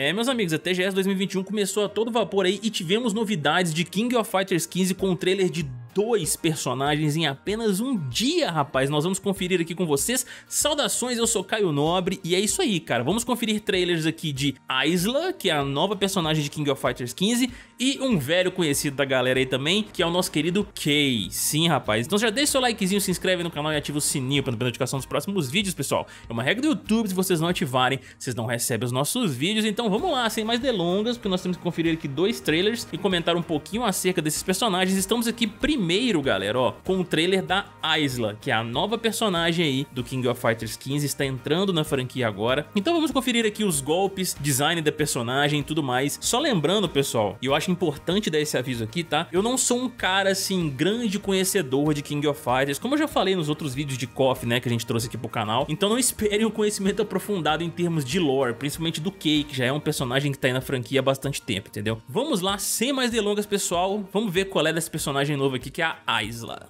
É, meus amigos, a TGS 2021 começou a todo vapor aí e tivemos novidades de King of Fighters XV com o trailer de 2 personagens em apenas um dia, rapaz. Nós vamos conferir aqui com vocês. Saudações, eu sou Caio Nobre e é isso aí, cara. Vamos conferir trailers aqui de Isla, que é a nova personagem de King of Fighters XV, e um velho conhecido da galera aí também, que é o nosso querido K'. Sim, rapaz. Então já deixa seu likezinho, se inscreve no canal e ativa o sininho para não perder a notificação dos próximos vídeos, pessoal. É uma regra do YouTube, se vocês não ativarem, vocês não recebem os nossos vídeos. Então vamos lá, sem mais delongas, porque nós temos que conferir aqui 2 trailers e comentar um pouquinho acerca desses personagens. Estamos aqui primeiro, galera, ó, com o trailer da Isla, que é a nova personagem aí do King of Fighters XV, está entrando na franquia agora. Então vamos conferir aqui os golpes, design da personagem e tudo mais. Só lembrando, pessoal, e eu acho importante dar esse aviso aqui, tá? Eu não sou um cara, assim, grande conhecedor de King of Fighters, como eu já falei nos outros vídeos de KOF, né, que a gente trouxe aqui pro canal. Então não esperem um conhecimento aprofundado em termos de lore, principalmente do K', que já é um personagem que tá aí na franquia há bastante tempo, entendeu? Vamos lá, sem mais delongas, pessoal, vamos ver qual é desse personagem novo aqui, que é a Isla.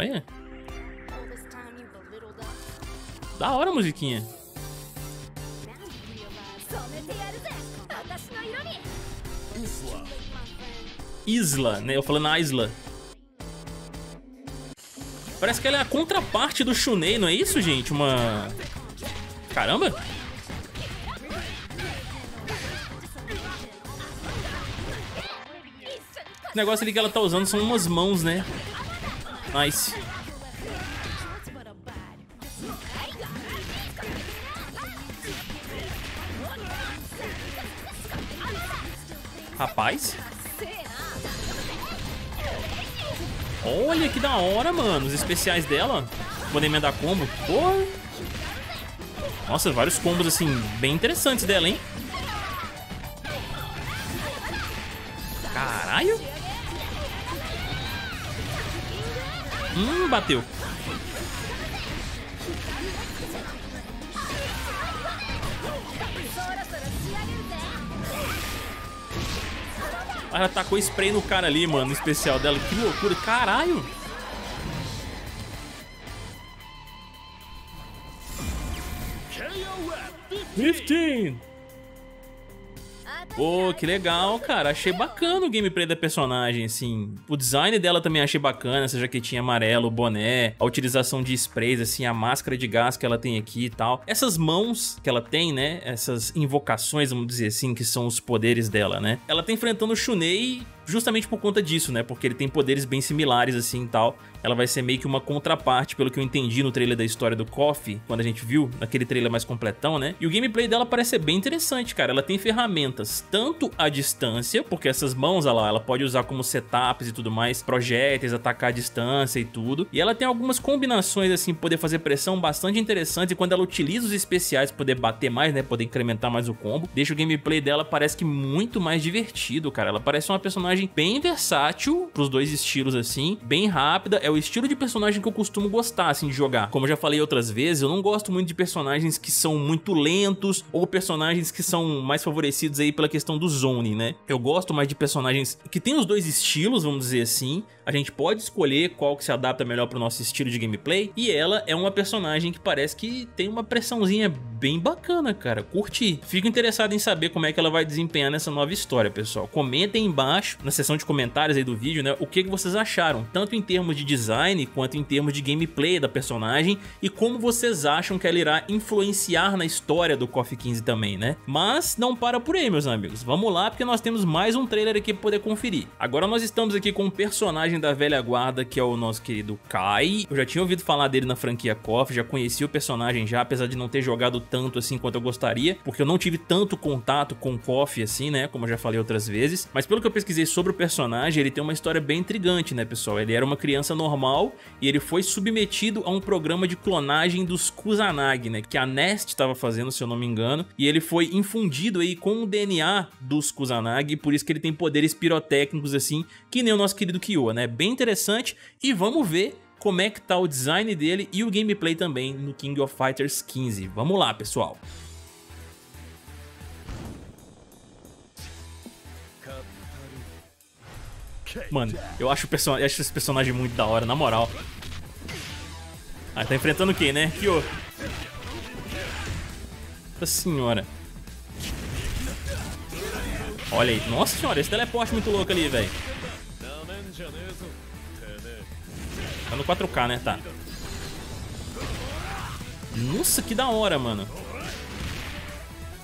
Olha. Da hora a musiquinha. Isla, né? Eu falando a Isla. Parece que ela é a contraparte do Shun'ei, não é isso, gente? Uma... Caramba! O negócio ali que ela tá usando são umas mãos, né? Nice. Rapaz. Olha que da hora, mano. Os especiais dela. Vou emendar combo. Porra. Nossa, vários combos, assim, bem interessantes dela, hein? Caralho. Bateu. Ela tacou spray no cara ali, mano, no especial dela. Que loucura, caralho. K'. Pô, que legal, cara. Achei bacana o gameplay da personagem, assim. O design dela também achei bacana, essa jaquetinha amarela, o boné, a utilização de sprays, assim, a máscara de gás que ela tem aqui e tal. Essas mãos que ela tem, né, essas invocações, vamos dizer assim, que são os poderes dela, né. Ela tá enfrentando o Shun'ei justamente por conta disso, né, porque ele tem poderes bem similares, assim, e tal. Ela vai ser meio que uma contraparte, pelo que eu entendi no trailer da história do KOF, quando a gente viu, naquele trailer mais completão, né. E o gameplay dela parece ser bem interessante, cara. Ela tem ferramentas, tanto à distância, porque essas mãos, olha lá, ela pode usar como setups e tudo mais, projéteis, atacar à distância e tudo. E ela tem algumas combinações, assim, poder fazer pressão bastante interessante, e quando ela utiliza os especiais, poder bater mais, né, poder incrementar mais o combo, deixa o gameplay dela, parece que muito mais divertido, cara. Ela parece uma personagem bem versátil pros 2 estilos, assim, bem rápida. É o estilo de personagem que eu costumo gostar, assim, de jogar. Como eu já falei outras vezes, eu não gosto muito de personagens que são muito lentos ou personagens que são mais favorecidos aí pela questão do zone, né? Eu gosto mais de personagens que tem os 2 estilos, vamos dizer assim. A gente pode escolher qual que se adapta melhor pro nosso estilo de gameplay, e ela é uma personagem que parece que tem uma pressãozinha bem bacana, cara. Curti. Fico interessado em saber como é que ela vai desempenhar nessa nova história, pessoal. Comentem embaixo, na seção de comentários aí do vídeo, né, o que vocês acharam, tanto em termos de design quanto em termos de gameplay da personagem, e como vocês acham que ela irá influenciar na história do KOF 15 também, né? Mas não para por aí, meus amigos. Vamos lá, porque nós temos mais um trailer aqui pra poder conferir. Agora nós estamos aqui com um personagem da velha guarda, que é o nosso querido K'. Eu já tinha ouvido falar dele na franquia KOF, já conheci o personagem já, apesar de não ter jogado tanto assim quanto eu gostaria, porque eu não tive tanto contato com o KOF assim, né, como eu já falei outras vezes. Mas pelo que eu pesquisei sobre o personagem, ele tem uma história bem intrigante, né, pessoal? Ele era uma criança normal e ele foi submetido a um programa de clonagem dos Kusanagi, né, que a Nest estava fazendo, se eu não me engano, e ele foi infundido aí com o DNA dos Kusanagi, por isso que ele tem poderes pirotécnicos, assim, que nem o nosso querido Kyo, né? Bem interessante, e vamos ver como é que tá o design dele e o gameplay também no King of Fighters XV. Vamos lá, pessoal! Mano, eu acho esse personagem muito da hora, na moral. Ah, tá enfrentando o K', né? Kyo. Nossa senhora. Olha aí. Nossa senhora, esse teleporte muito louco ali, velho. Tá no 4K, né? Tá. Nossa, que da hora, mano.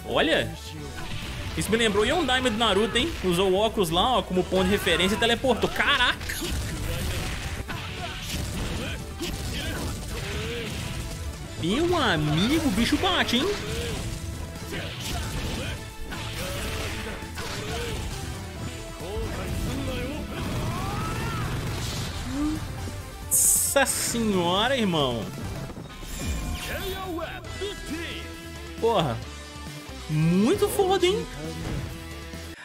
Olha. Isso me lembrou Yondaime do Naruto, hein? Usou o óculos lá, ó, como ponto de referência e teleportou. Caraca! Meu amigo, o bicho bate, hein? Nossa senhora, irmão. Porra. Muito foda, hein?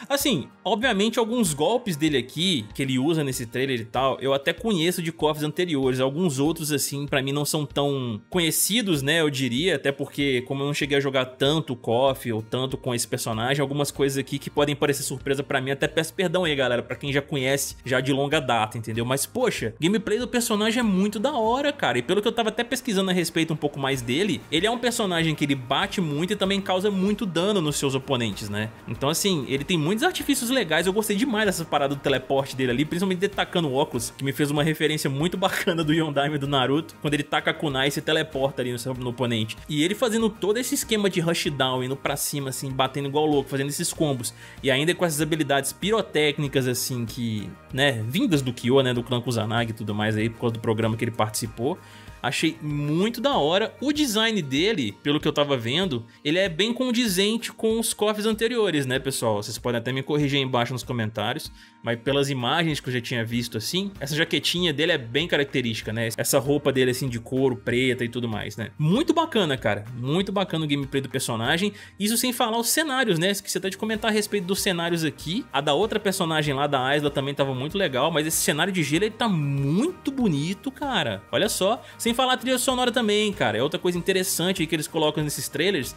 Assim, obviamente alguns golpes dele aqui, que ele usa nesse trailer e tal, eu até conheço de cofres anteriores. Alguns outros, assim, pra mim não são tão conhecidos, né, eu diria. Até porque, como eu não cheguei a jogar tanto KOF ou tanto com esse personagem, algumas coisas aqui que podem parecer surpresa pra mim, até peço perdão aí, galera, pra quem já conhece já de longa data, entendeu? Mas, poxa, gameplay do personagem é muito da hora, cara. E pelo que eu tava até pesquisando a respeito um pouco mais dele, ele é um personagem que ele bate muito e também causa muito dano nos seus oponentes, né? Então, assim, ele tem muitos artifícios legais. Eu gostei demais dessa parada do teleporte dele ali, principalmente dele tacando o óculos, que me fez uma referência muito bacana do Yondaime do Naruto, quando ele taca a kunai e se teleporta ali no oponente. E ele fazendo todo esse esquema de rushdown, indo pra cima assim, batendo igual louco, fazendo esses combos, e ainda com essas habilidades pirotécnicas assim, que, né, vindas do Kyo, né, do clã Kusanagi e tudo mais aí, por causa do programa que ele participou. Achei muito da hora. O design dele, pelo que eu tava vendo, ele é bem condizente com os KOFs anteriores, né, pessoal? Vocês podem até me corrigir aí embaixo nos comentários, mas pelas imagens que eu já tinha visto, assim, essa jaquetinha dele é bem característica, né? Essa roupa dele, assim, de couro, preta e tudo mais, né? Muito bacana, cara. Muito bacana o gameplay do personagem. Isso sem falar os cenários, né? Esqueci até de comentar a respeito dos cenários aqui. A da outra personagem lá, da Isla, também tava muito legal, mas esse cenário de gelo, ele tá muito bonito, cara. Olha só. Sem falar a trilha sonora também, cara. É outra coisa interessante aí que eles colocam nesses trailers,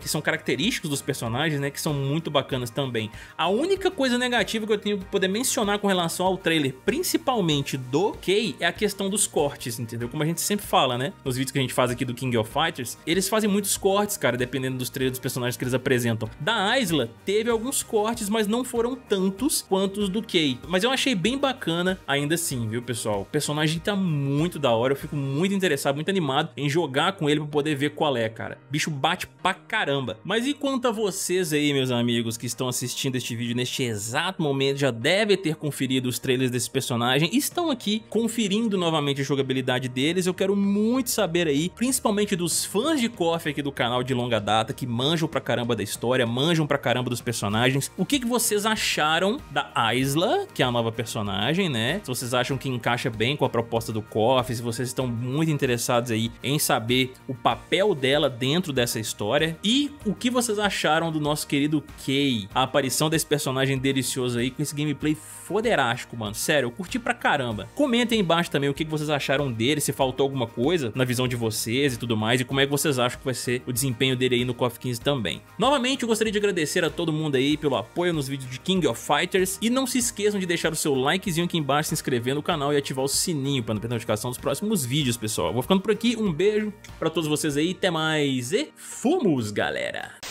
que são característicos dos personagens, né? Que são muito bacanas também. A única coisa negativa que eu tenho pra poder mencionar com relação ao trailer, principalmente do K', é a questão dos cortes, entendeu? Como a gente sempre fala, né? Nos vídeos que a gente faz aqui do King of Fighters, eles fazem muitos cortes, cara, dependendo dos trailers dos personagens que eles apresentam. Da Isla, teve alguns cortes, mas não foram tantos quanto os do K'. Mas eu achei bem bacana ainda assim, viu, pessoal? O personagem tá muito da hora, eu fico muito interessado, muito animado em jogar com ele pra poder ver qual é, cara. Bicho bate pra caramba. Mas e quanto a vocês aí, meus amigos, que estão assistindo este vídeo neste exato momento, já deve ter conferido os trailers desse personagem, estão aqui conferindo novamente a jogabilidade deles. Eu quero muito saber aí, principalmente dos fãs de KOF aqui do canal de longa data, que manjam pra caramba da história, manjam pra caramba dos personagens, o que que vocês acharam da Isla, que é a nova personagem, né? Se vocês acham que encaixa bem com a proposta do KOF, se vocês estão muito interessados aí em saber o papel dela dentro dessa história, e o que vocês acharam do nosso querido K', a aparição desse personagem delicioso aí, com esse gameplay foderástico, mano. Sério, eu curti pra caramba. Comentem aí embaixo também o que vocês acharam dele, se faltou alguma coisa na visão de vocês e tudo mais, e como é que vocês acham que vai ser o desempenho dele aí no KOF 15 também. Novamente, eu gostaria de agradecer a todo mundo aí pelo apoio nos vídeos de King of Fighters, e não se esqueçam de deixar o seu likezinho aqui embaixo, se inscrever no canal e ativar o sininho para não perder a notificação dos próximos vídeos, pessoal. Vou ficando por aqui, um beijo pra todos vocês aí, até mais e fomos, galera!